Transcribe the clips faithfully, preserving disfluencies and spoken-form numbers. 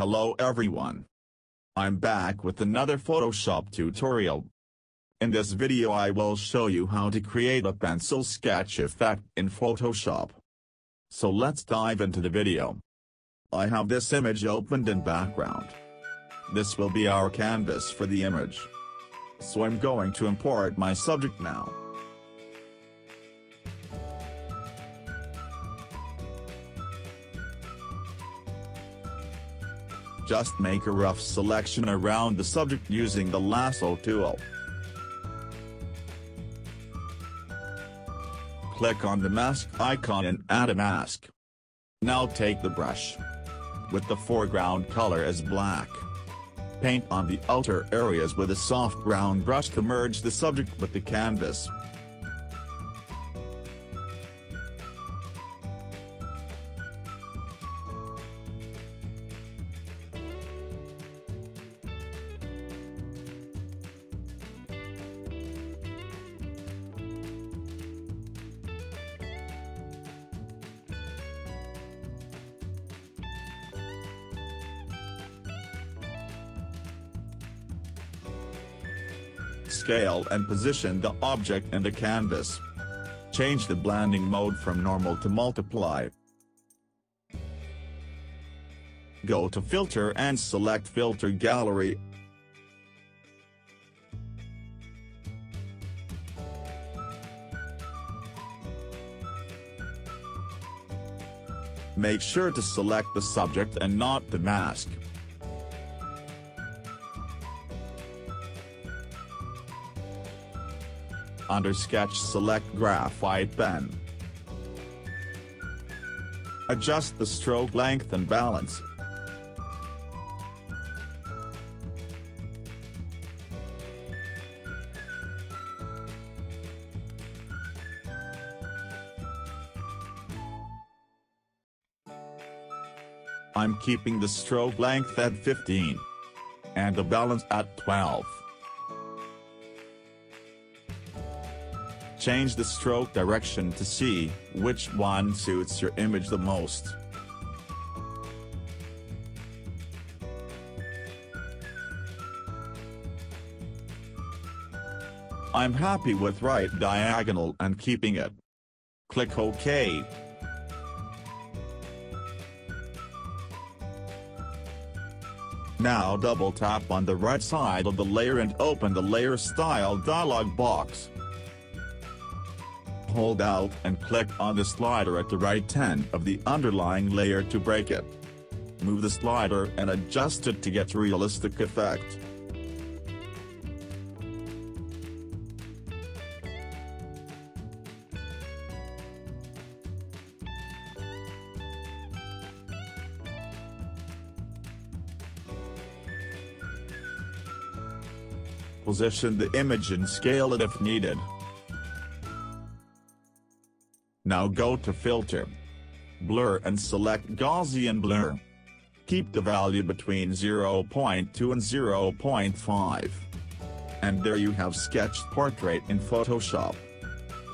Hello everyone. I'm back with another Photoshop tutorial. In this video I will show you how to create a pencil sketch effect in Photoshop. So let's dive into the video. I have this image opened in background. This will be our canvas for the image. So I'm going to import my subject now. Just make a rough selection around the subject using the lasso tool. Click on the mask icon and add a mask. Now take the brush. With the foreground color as black. Paint on the outer areas with a soft brown brush to merge the subject with the canvas. Scale and position the object in the canvas. Change the blending mode from normal to multiply. Go to Filter and select Filter Gallery. Make sure to select the subject and not the mask. Under Sketch select Graphite Pen. Adjust the stroke length and balance. I'm keeping the stroke length at fifteen. And the balance at twelve. Change the stroke direction to see which one suits your image the most. I'm happy with right diagonal and keeping it. Click OK. Now double tap on the right side of the layer and open the Layer Style dialog box. Hold Alt and click on the slider at the right end of the underlying layer to break it. Move the slider and adjust it to get realistic effect. Position the image and scale it if needed. Now go to Filter, Blur and select Gaussian Blur. Keep the value between zero point two and zero point five. And there you have sketched portrait in Photoshop.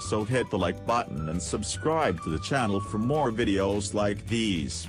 So hit the like button and subscribe to the channel for more videos like these.